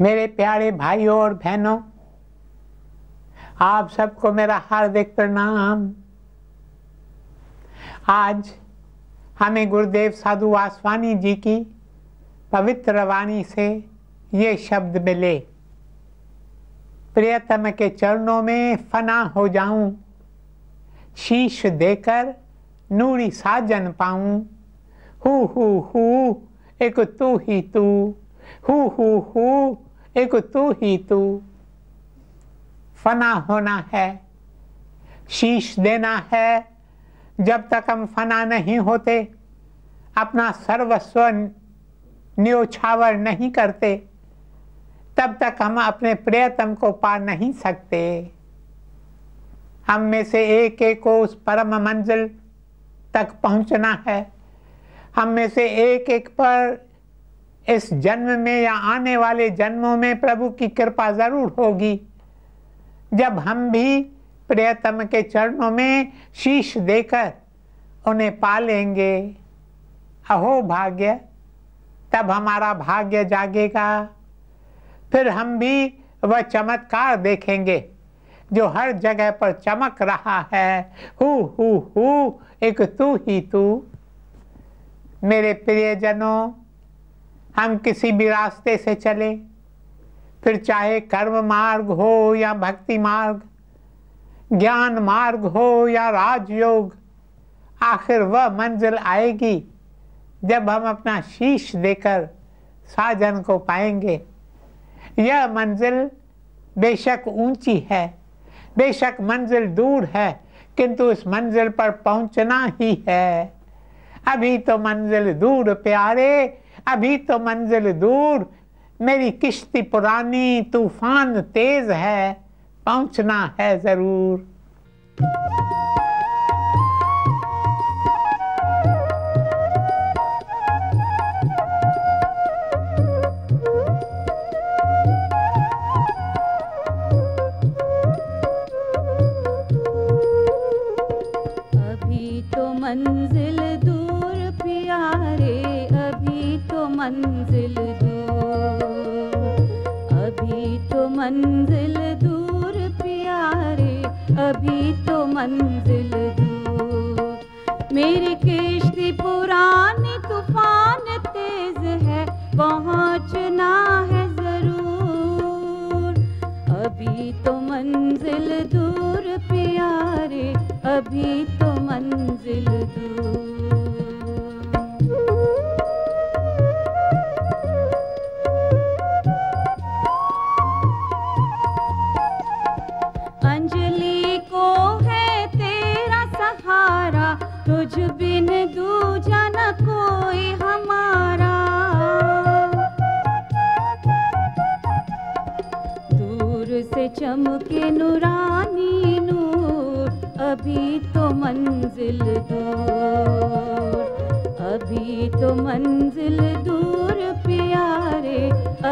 मेरे प्यारे भाइयों और बहनों, आप सबको मेरा हार्दिक प्रणाम। आज हमें गुरुदेव साधु वासवानी जी की पवित्र वाणी से ये शब्द मिले, प्रियतम के चरणों में फना हो जाऊं, शीश देकर नूरी साजन पाऊं। हु हु हु एक तू ही तू, हु हु हु एक तू ही तू। फना होना है, शीश देना है। जब तक हम फना नहीं होते, अपना सर्वस्व न्योछावर नहीं करते, तब तक हम अपने प्रियतम को पा नहीं सकते। हम में से एक एक को उस परम मंजिल तक पहुंचना है। हम में से एक एक पर इस जन्म में या आने वाले जन्मों में प्रभु की कृपा जरूर होगी, जब हम भी प्रियतम के चरणों में शीश देकर उन्हें पा लेंगे। अहो भाग्य! तब हमारा भाग्य जागेगा, फिर हम भी वह चमत्कार देखेंगे जो हर जगह पर चमक रहा है। हु हु हु एक तू ही तू। मेरे प्रियजनों, हम किसी भी रास्ते से चले, फिर चाहे कर्म मार्ग हो या भक्ति मार्ग, ज्ञान मार्ग हो या राजयोग, आखिर वह मंजिल आएगी जब हम अपना शीश देकर साजन को पाएंगे। यह मंजिल बेशक ऊंची है, बेशक मंजिल दूर है, किंतु इस मंजिल पर पहुंचना ही है। अभी तो मंजिल दूर प्यारे, अभी तो मंजिल दूर। मेरी किश्ती पुरानी, तूफान तेज है, पहुंचना है जरूर। मंजिल दूर प्यारे, अभी तो मंजिल दूर, अभी तो मंजिल दूर प्यारे, अभी तो मंजिल दूर। मेरी किश्ती पुरानी, तूफान तेज है, पहुंचना है जरूर। अभी तो मंजिल दूर प्यारे, अभी तो मंजिल दूर। अंजलि को है तेरा सहारा, तुझ बिन दूजा न कोई हमारा। दूर से चमके नूरानी, अभी तो मंजिल दूर, अभी तो मंजिल दूर प्यारे,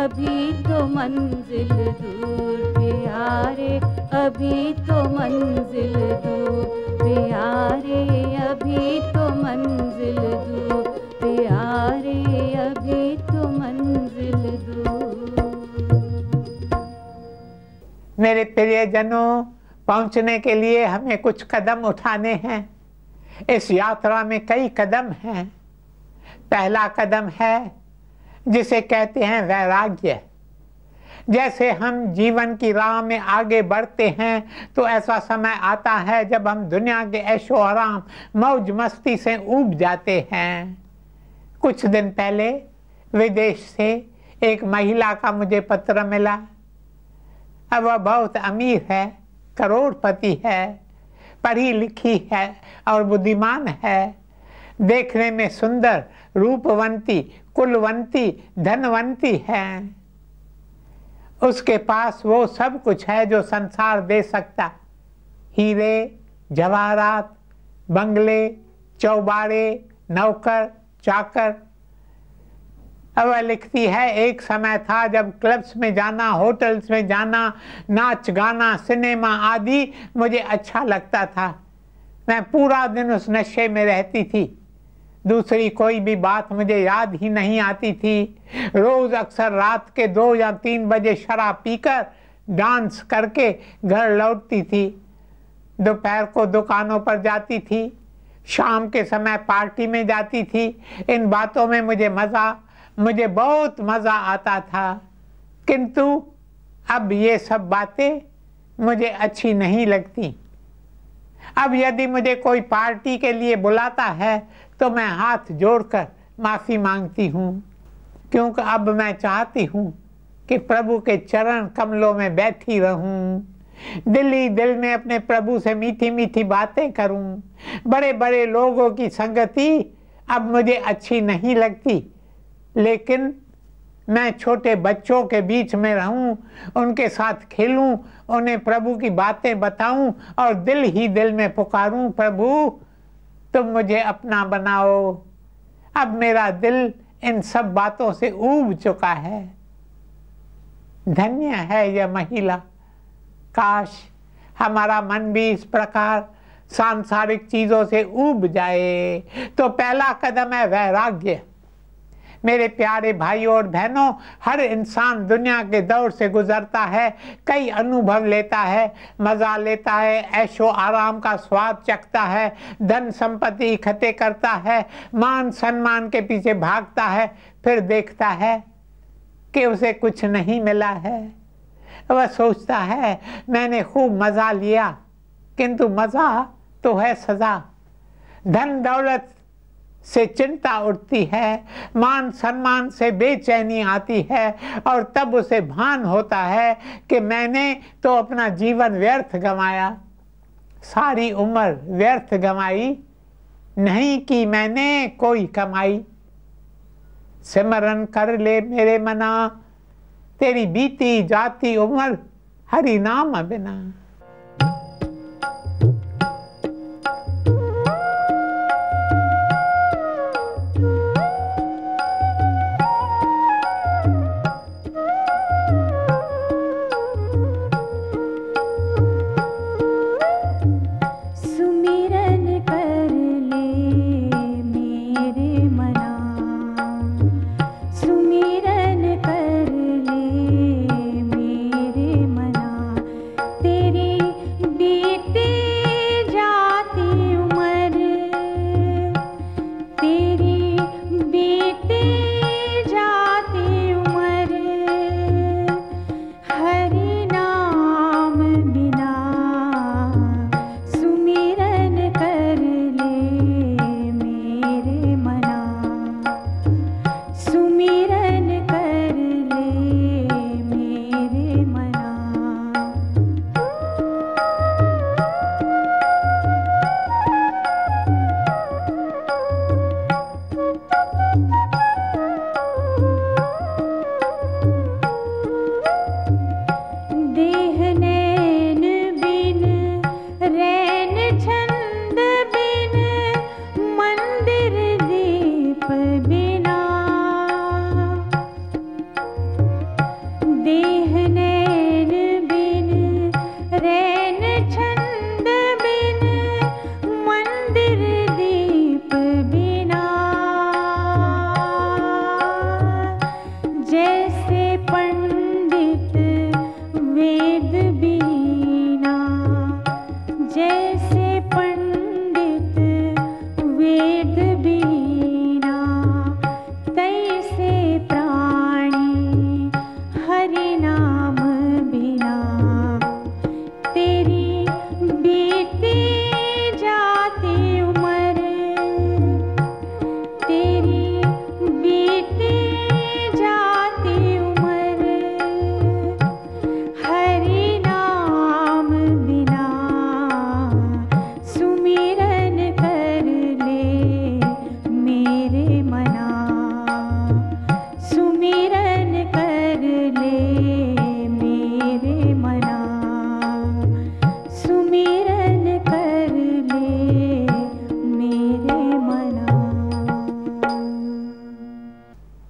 अभी तो मंजिल दूर प्यारे, अभी तो मंजिल दूर प्यारे, अभी तो मंजिल दूर प्यारे, अभी तो मंजिल दूर। मेरे प्रियजनों, पहुंचने के लिए हमें कुछ कदम उठाने हैं। इस यात्रा में कई कदम हैं। पहला कदम है जिसे कहते हैं वैराग्य। जैसे हम जीवन की राह में आगे बढ़ते हैं, तो ऐसा समय आता है जब हम दुनिया के ऐशो आराम, मौज मस्ती से ऊब जाते हैं। कुछ दिन पहले विदेश से एक महिला का मुझे पत्र मिला। अब वह बहुत अमीर है, करोड़पति है, पढ़ी लिखी है और बुद्धिमान है। देखने में सुंदर, रूपवंती, कुलवंती, धनवंती है। उसके पास वो सब कुछ है जो संसार दे सकता। हीरे, जवाहरात, बंगले, चौबारे, नौकर चाकर। अब वह लिखती है, एक समय था जब क्लब्स में जाना, होटल्स में जाना, नाच गाना, सिनेमा आदि मुझे अच्छा लगता था। मैं पूरा दिन उस नशे में रहती थी। दूसरी कोई भी बात मुझे याद ही नहीं आती थी। रोज अक्सर रात के 2 या 3 बजे शराब पीकर डांस करके घर लौटती थी। दोपहर को दुकानों पर जाती थी, शाम के समय पार्टी में जाती थी। इन बातों में मुझे बहुत मज़ा आता था, किंतु अब ये सब बातें मुझे अच्छी नहीं लगती। अब यदि मुझे कोई पार्टी के लिए बुलाता है तो मैं हाथ जोड़कर माफ़ी मांगती हूँ, क्योंकि अब मैं चाहती हूँ कि प्रभु के चरण कमलों में बैठी रहूँ, दिल ही दिल में अपने प्रभु से मीठी मीठी बातें करूँ। बड़े बड़े लोगों की संगति अब मुझे अच्छी नहीं लगती, लेकिन मैं छोटे बच्चों के बीच में रहूं, उनके साथ खेलूं, उन्हें प्रभु की बातें बताऊं और दिल ही दिल में पुकारूं, प्रभु तुम मुझे अपना बनाओ। अब मेरा दिल इन सब बातों से ऊब चुका है। धन्य है यह महिला। काश हमारा मन भी इस प्रकार सांसारिक चीज़ों से ऊब जाए। तो पहला कदम है वैराग्य। मेरे प्यारे भाइयों और बहनों, हर इंसान दुनिया के दौर से गुजरता है, कई अनुभव लेता है, मज़ा लेता है, ऐशो आराम का स्वाद चखता है, धन संपत्ति इकट्ठे करता है, मान सम्मान के पीछे भागता है, फिर देखता है कि उसे कुछ नहीं मिला है। वह सोचता है मैंने खूब मज़ा लिया, किंतु मज़ा तो है सज़ा। धन दौलत से चिंता उठती है, मान सम्मान से बेचैनी आती है और तब उसे भान होता है कि मैंने तो अपना जीवन व्यर्थ गंवाया, सारी उम्र व्यर्थ गंवाई, नहीं कि मैंने कोई कमाई। सिमरन कर ले मेरे मना, तेरी बीती जाती उम्र हरि नाम बिना।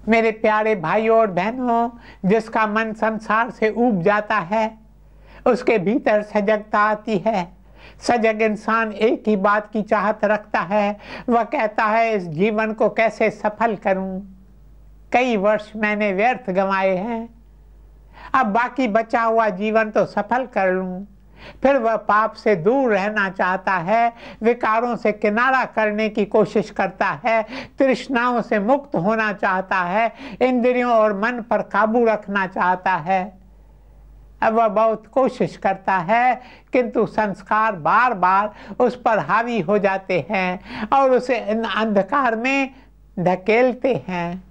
मेरे प्यारे भाइयों और बहनों, जिसका मन संसार से ऊब जाता है उसके भीतर सजगता आती है, सजग इंसान एक ही बात की चाहत रखता है, वह कहता है इस जीवन को कैसे सफल करूं, कई वर्ष मैंने व्यर्थ गंवाए हैं, अब बाकी बचा हुआ जीवन तो सफल कर लूं। फिर वह पाप से दूर रहना चाहता है, विकारों से किनारा करने की कोशिश करता है, तृष्णाओं से मुक्त होना चाहता है, इंद्रियों और मन पर काबू रखना चाहता है। अब वह बहुत कोशिश करता है किंतु संस्कार बार बार उस पर हावी हो जाते हैं और उसे इन अंधकार में धकेलते हैं।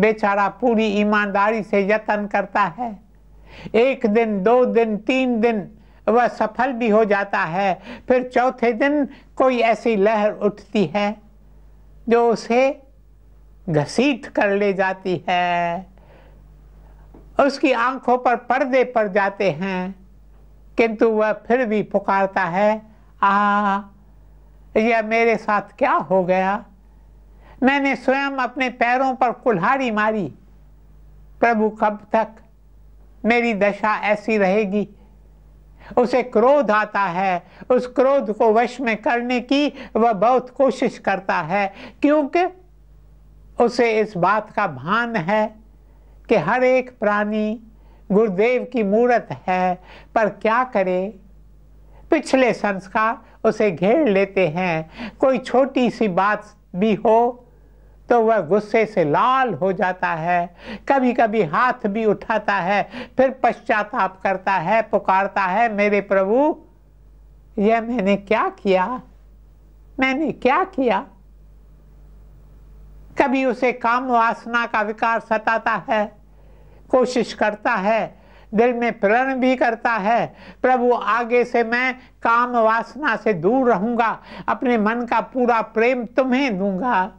बेचारा पूरी ईमानदारी से यत्न करता है, एक दिन, दो दिन, तीन दिन वह सफल भी हो जाता है, फिर चौथे दिन कोई ऐसी लहर उठती है जो उसे घसीट कर ले जाती है, उसकी आंखों पर पर्दे पड़ जाते हैं, किंतु वह फिर भी पुकारता है, आह यह मेरे साथ क्या हो गया, मैंने स्वयं अपने पैरों पर कुल्हाड़ी मारी, प्रभु कब तक मेरी दशा ऐसी रहेगी। उसे क्रोध आता है, उस क्रोध को वश में करने की वह बहुत कोशिश करता है, क्योंकि उसे इस बात का भान है कि हर एक प्राणी गुरुदेव की मूरत है, पर क्या करे, पिछले संस्कार उसे घेर लेते हैं। कोई छोटी सी बात भी हो तो वह गुस्से से लाल हो जाता है, कभी कभी हाथ भी उठाता है, फिर पश्चाताप करता है, पुकारता है, मेरे प्रभु यह मैंने क्या किया, मैंने क्या किया। कभी उसे काम वासना का विकार सताता है, कोशिश करता है, दिल में प्रण भी करता है, प्रभु आगे से मैं काम वासना से दूर रहूंगा, अपने मन का पूरा प्रेम तुम्हें दूंगा,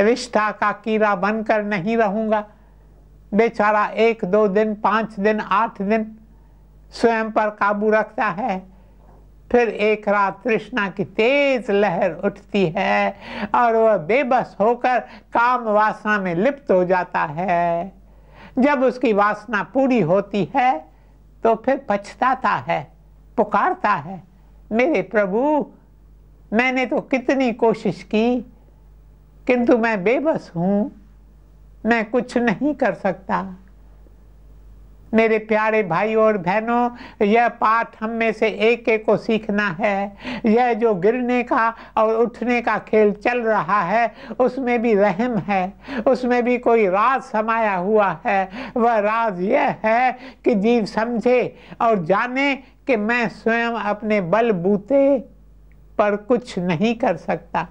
रिश्ता का कीड़ा बनकर नहीं रहूंगा। बेचारा एक, दो दिन, 5 दिन, 8 दिन स्वयं पर काबू रखता है, फिर एक रात तृष्णा की तेज लहर उठती है और वह बेबस होकर काम वासना में लिप्त हो जाता है। जब उसकी वासना पूरी होती है तो फिर पछताता है, पुकारता है, मेरे प्रभु मैंने तो कितनी कोशिश की किंतु मैं बेबस हूं, मैं कुछ नहीं कर सकता। मेरे प्यारे भाइयों और बहनों, यह पाठ हम में से एक एक को सीखना है। यह जो गिरने का और उठने का खेल चल रहा है, उसमें भी रहम है, उसमें भी कोई राज समाया हुआ है। वह राज यह है कि जीव समझे और जाने कि मैं स्वयं अपने बलबूते पर कुछ नहीं कर सकता।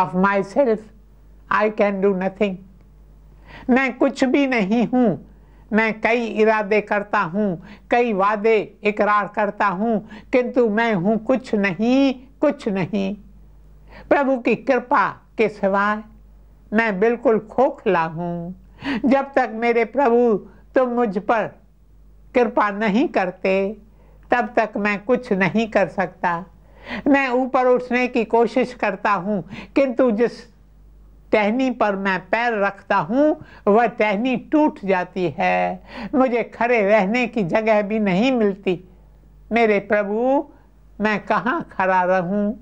Of myself, I can do nothing. मैं कुछ भी नहीं हूँ। मैं कई इरादे करता हूँ, कई वादे इकरार करता हूँ, किंतु मैं हूँ कुछ नहीं, कुछ नहीं। प्रभु की कृपा के सिवाय मैं बिल्कुल खोखला हूँ। जब तक मेरे प्रभु तुम मुझ पर कृपा नहीं करते, तब तक मैं कुछ नहीं कर सकता। मैं ऊपर उठने की कोशिश करता हूँ, किंतु जिस टहनी पर मैं पैर रखता हूँ वह टहनी टूट जाती है, मुझे खड़े रहने की जगह भी नहीं मिलती। मेरे प्रभु मैं कहाँ खड़ा रहूँ,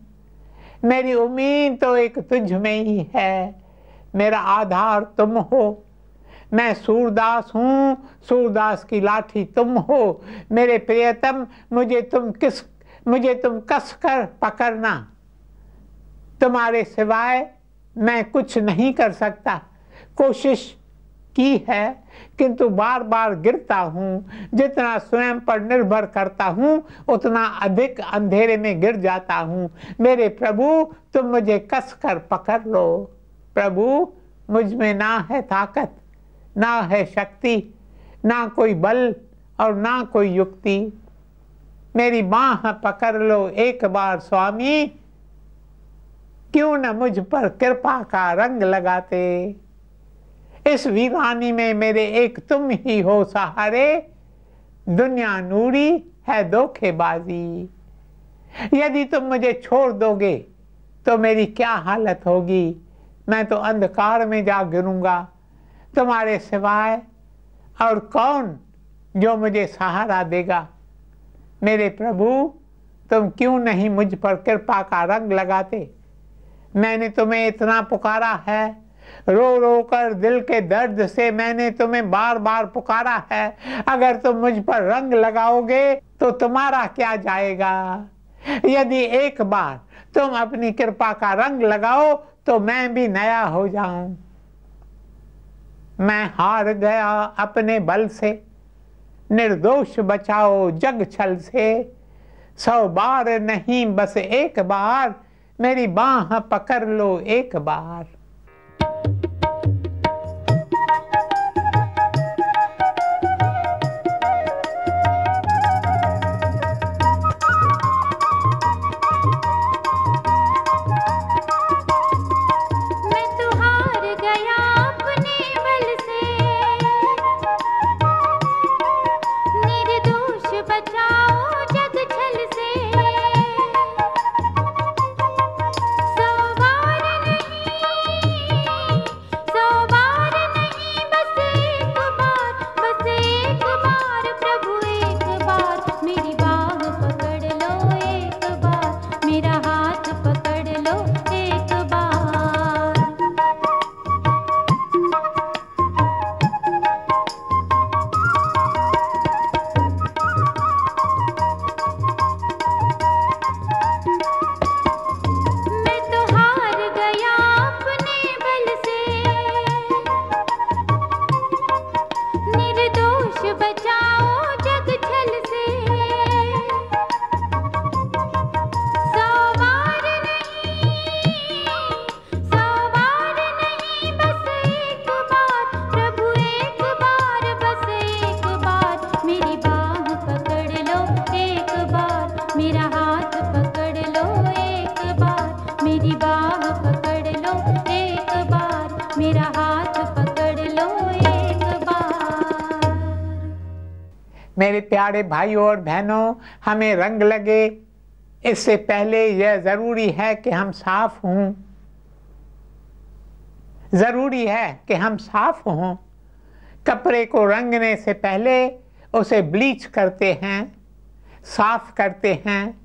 मेरी उम्मीद तो एक तुझ में ही है, मेरा आधार तुम हो। मैं सूरदास हूँ, सूरदास की लाठी तुम हो। मेरे प्रियतम, मुझे तुम कस कर पकड़ना, तुम्हारे सिवाय मैं कुछ नहीं कर सकता। कोशिश की है किंतु बार बार गिरता हूँ। जितना स्वयं पर निर्भर करता हूँ उतना अधिक अंधेरे में गिर जाता हूँ। मेरे प्रभु तुम मुझे कस कर पकड़ लो। प्रभु मुझ में ना है ताकत, ना है शक्ति, ना कोई बल और ना कोई युक्ति। मेरी बाँह पकड़ लो एक बार स्वामी, क्यों न मुझ पर कृपा का रंग लगाते। इस वीरानी में मेरे एक तुम ही हो सहारे, दुनिया नूरी है धोखेबाजी। यदि तुम मुझे छोड़ दोगे तो मेरी क्या हालत होगी, मैं तो अंधकार में जा गिरूंगा। तुम्हारे सिवाय और कौन जो मुझे सहारा देगा। मेरे प्रभु, तुम क्यों नहीं मुझ पर कृपा का रंग लगाते? मैंने तुम्हें इतना पुकारा है, रो रो कर दिल के दर्द से मैंने तुम्हें बार बार पुकारा है। अगर तुम मुझ पर रंग लगाओगे तो तुम्हारा क्या जाएगा? यदि एक बार तुम अपनी कृपा का रंग लगाओ तो मैं भी नया हो जाऊं। मैं हार गया अपने बल से, निर्दोष बचाओ जग छल से। 100 बार नहीं बस एक बार, मेरी बाह पकड़ लो एक बार। मेरे प्यारे भाइयों और बहनों, हमें रंग लगे इससे पहले यह जरूरी है कि हम साफ हों। जरूरी है कि हम साफ हों। कपड़े को रंगने से पहले उसे ब्लीच करते हैं, साफ करते हैं।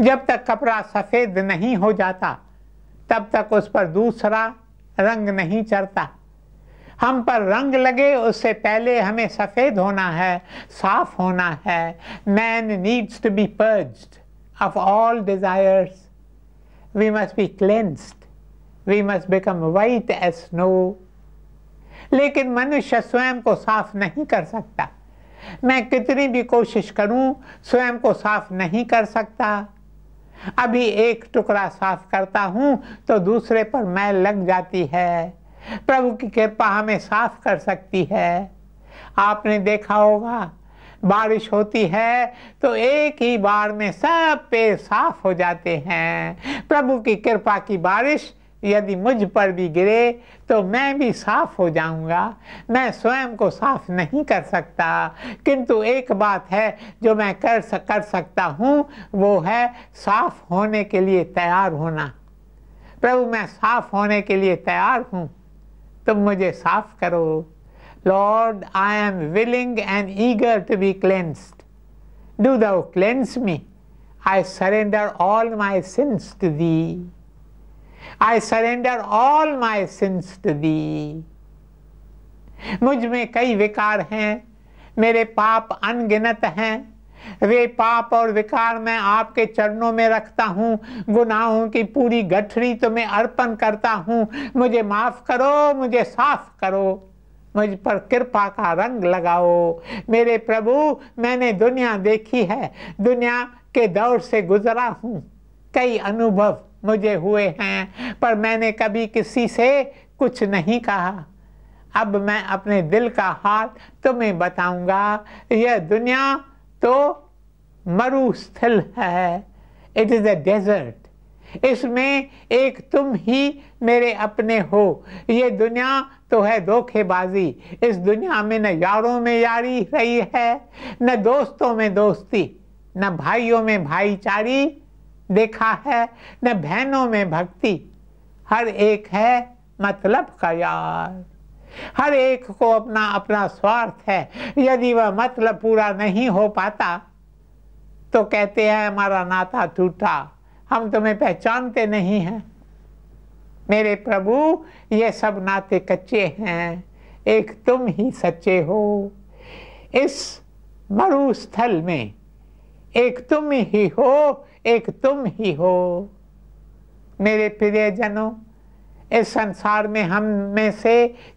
जब तक कपड़ा सफ़ेद नहीं हो जाता तब तक उस पर दूसरा रंग नहीं चढ़ता। हम पर रंग लगे उससे पहले हमें सफ़ेद होना है, साफ होना है। Man needs to be purged of all desires. We must be cleansed. We must become white as snow. लेकिन मनुष्य स्वयं को साफ नहीं कर सकता। मैं कितनी भी कोशिश करूं, स्वयं को साफ नहीं कर सकता। अभी एक टुकड़ा साफ करता हूं तो दूसरे पर मैल लग जाती है। प्रभु की कृपा हमें साफ कर सकती है। आपने देखा होगा, बारिश होती है तो एक ही बार में सब पेड़ साफ हो जाते हैं। प्रभु की कृपा की बारिश यदि मुझ पर भी गिरे तो मैं भी साफ हो जाऊंगा। मैं स्वयं को साफ नहीं कर सकता, किंतु एक बात है जो मैं कर सकता हूँ, वो है साफ होने के लिए तैयार होना। प्रभु, मैं साफ होने के लिए तैयार हूँ, तुम मुझे साफ करो। Lord, I am willing and eager to be cleansed. Do thou cleanse me. I surrender all my sins to thee. I surrender all my sins to thee. मुझ में कई विकार हैं, मेरे पाप अनगिनत हैं। वे पाप और विकार मैं आपके चरणों में रखता हूँ। गुनाहों की पूरी गठरी तुम्हें अर्पण करता हूँ। मुझे माफ करो, मुझे साफ करो, मुझ पर कृपा का रंग लगाओ। मेरे प्रभु, मैंने दुनिया देखी है, दुनिया के दौर से गुजरा हूँ। कई अनुभव मुझे हुए हैं, पर मैंने कभी किसी से कुछ नहीं कहा। अब मैं अपने दिल का हाल तुम्हें बताऊंगा। यह दुनिया तो मरुस्थल है, इट इज़ अ डेजर्ट। इसमें एक तुम ही मेरे अपने हो। ये दुनिया तो है धोखेबाजी। इस दुनिया में न यारों में यारी रही है, न दोस्तों में दोस्ती, न भाइयों में भाईचारी देखा है, न बहनों में भक्ति। हर एक है मतलब का यार। हर एक को अपना अपना स्वार्थ है। यदि वह मतलब पूरा नहीं हो पाता तो कहते हैं हमारा नाता टूटा, हम तुम्हें पहचानते नहीं हैं। मेरे प्रभु, ये सब नाते कच्चे हैं, एक तुम ही सच्चे हो। इस मरुस्थल में एक तुम ही हो, एक तुम ही हो। मेरे प्रियजनों, इस संसार में हम में से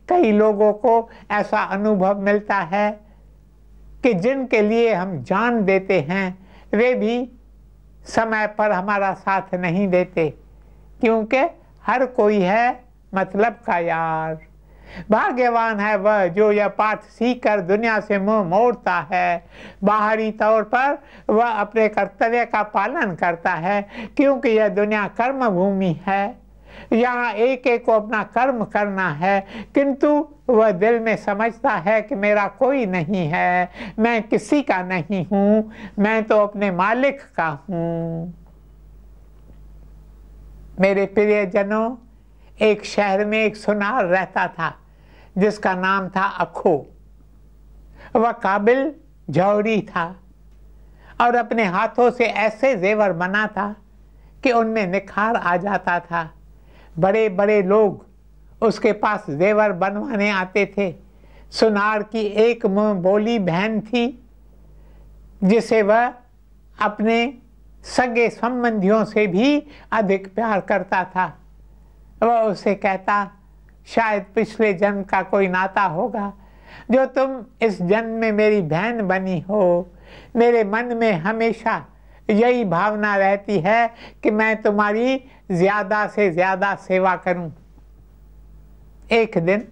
कई लोगों को ऐसा अनुभव मिलता है कि जिनके लिए हम जान देते हैं वे भी समय पर हमारा साथ नहीं देते, क्योंकि हर कोई है मतलब का यार। भाग्यवान है वह जो यह पाठ सीख कर दुनिया से मुंह मोड़ता है। बाहरी तौर पर वह अपने कर्तव्य का पालन करता है, क्योंकि यह दुनिया कर्म भूमि है, यहाँ एक एक को अपना कर्म करना है। किंतु वह दिल में समझता है कि मेरा कोई नहीं है, मैं किसी का नहीं हूँ, मैं तो अपने मालिक का हूँ। मेरे प्रियजनों, एक शहर में एक सुनार रहता था जिसका नाम था अखो। वह काबिल जौहरी था और अपने हाथों से ऐसे जेवर बनाता कि उनमें निखार आ जाता था। बड़े बड़े लोग उसके पास जेवर बनवाने आते थे। सुनार की एक मुँह बोली बहन थी जिसे वह अपने सगे संबंधियों से भी अधिक प्यार करता था। वह उसे कहता, शायद पिछले जन्म का कोई नाता होगा जो तुम इस जन्म में मेरी बहन बनी हो। मेरे मन में हमेशा यही भावना रहती है कि मैं तुम्हारी ज़्यादा से ज़्यादा सेवा करूं। एक दिन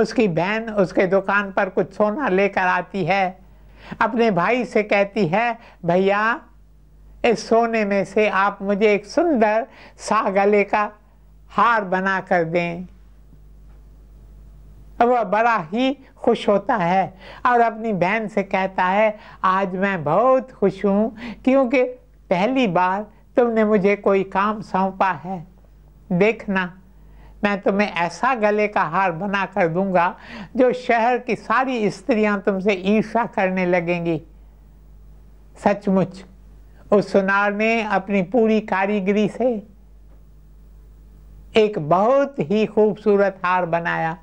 उसकी बहन उसके दुकान पर कुछ सोना लेकर आती है। अपने भाई से कहती है, भैया, इस सोने में से आप मुझे एक सुंदर सा गले का हार बना कर दें। वह बड़ा ही खुश होता है और अपनी बहन से कहता है, आज मैं बहुत खुश हूँ क्योंकि पहली बार तुमने मुझे कोई काम सौंपा है। देखना, मैं तुम्हें ऐसा गले का हार बना कर दूंगा जो शहर की सारी स्त्रियां तुमसे ईर्ष्या करने लगेंगी। सचमुच उस सुनार ने अपनी पूरी कारीगरी से एक बहुत ही खूबसूरत हार बनाया।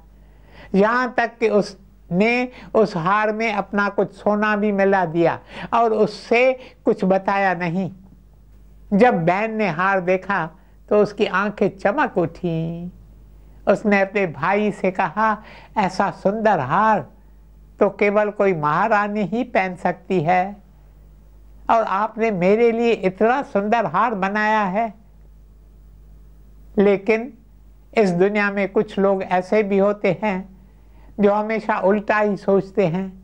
यहाँ तक कि उसने उस हार में अपना कुछ सोना भी मिला दिया और उससे कुछ बताया नहीं। जब बहन ने हार देखा तो उसकी आंखें चमक उठी। उसने अपने भाई से कहा, ऐसा सुंदर हार तो केवल कोई महारानी ही पहन सकती है और आपने मेरे लिए इतना सुंदर हार बनाया है। लेकिन इस दुनिया में कुछ लोग ऐसे भी होते हैं जो हमेशा उल्टा ही सोचते हैं।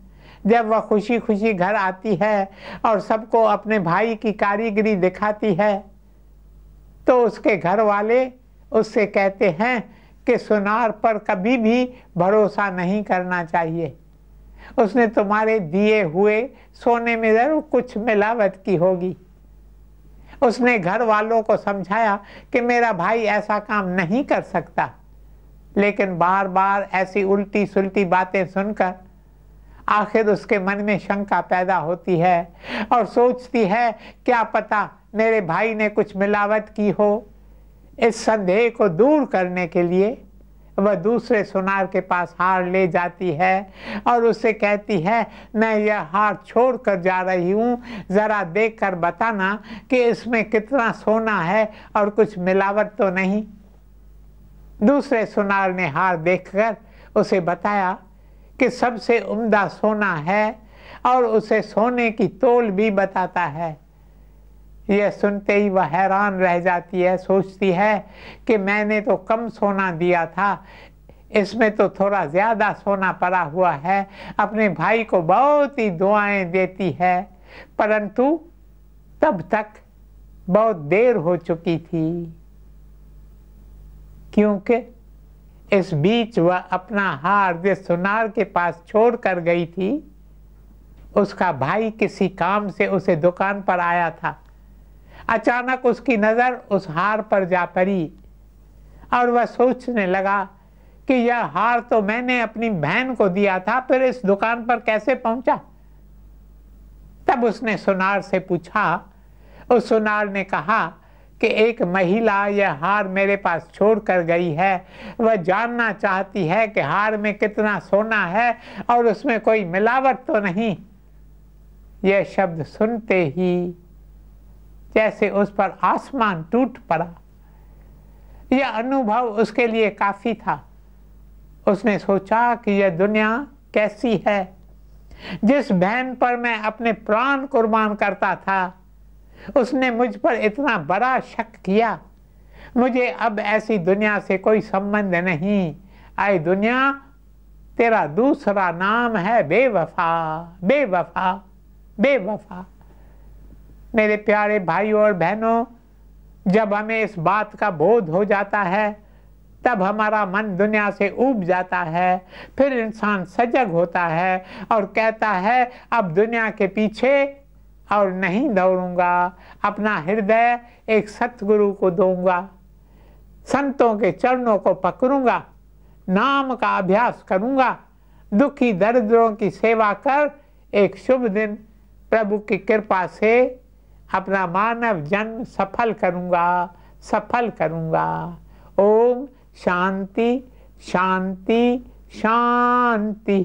जब वह खुशी खुशी घर आती है और सबको अपने भाई की कारीगरी दिखाती है तो उसके घर वाले उससे कहते हैं कि सुनार पर कभी भी भरोसा नहीं करना चाहिए, उसने तुम्हारे दिए हुए सोने में ज़रूर कुछ मिलावट की होगी। उसने घर वालों को समझाया कि मेरा भाई ऐसा काम नहीं कर सकता, लेकिन बार बार ऐसी उल्टी सुलटी बातें सुनकर आखिर उसके मन में शंका पैदा होती है और सोचती है, क्या पता मेरे भाई ने कुछ मिलावट की हो। इस संदेह को दूर करने के लिए वह दूसरे सुनार के पास हार ले जाती है और उससे कहती है, मैं यह हार छोड़ कर जा रही हूँ, ज़रा देख कर बताना कि इसमें कितना सोना है और कुछ मिलावट तो नहीं। दूसरे सुनार ने हार देखकर उसे बताया कि सबसे उम्दा सोना है और उसे सोने की तोल भी बताता है। यह सुनते ही वह हैरान रह जाती है, सोचती है कि मैंने तो कम सोना दिया था, इसमें तो थोड़ा ज़्यादा सोना पड़ा हुआ है। अपने भाई को बहुत ही दुआएं देती है, परंतु तब तक बहुत देर हो चुकी थी, क्योंकि इस बीच वह अपना हार जिस सुनार के पास छोड़ कर गई थी, उसका भाई किसी काम से उसे दुकान पर आया था। अचानक उसकी नज़र उस हार पर जा पड़ी और वह सोचने लगा कि यह हार तो मैंने अपनी बहन को दिया था, फिर इस दुकान पर कैसे पहुंचा। तब उसने सुनार से पूछा। उस सुनार ने कहा कि एक महिला यह हार मेरे पास छोड़कर गई है, वह जानना चाहती है कि हार में कितना सोना है और उसमें कोई मिलावट तो नहीं। यह शब्द सुनते ही जैसे उस पर आसमान टूट पड़ा। यह अनुभव उसके लिए काफी था। उसने सोचा कि यह दुनिया कैसी है, जिस बहन पर मैं अपने प्राण कुर्बान करता था उसने मुझ पर इतना बड़ा शक किया। मुझे अब ऐसी दुनिया से कोई संबंध नहीं। आए दुनिया, तेरा दूसरा नाम है बेवफा, बेवफा, बेवफा। मेरे प्यारे भाइयों और बहनों, जब हमें इस बात का बोध हो जाता है तब हमारा मन दुनिया से ऊब जाता है। फिर इंसान सजग होता है और कहता है अब दुनिया के पीछे और नहीं दौड़ूंगा, अपना हृदय एक सतगुरु को दूंगा, संतों के चरणों को पकड़ूंगा, नाम का अभ्यास करूंगा, दुखी दरिद्रों की सेवा कर एक शुभ दिन प्रभु की कृपा से अपना मानव जन्म सफल करूंगा, सफल करूंगा। ओम शांति शांति शांति।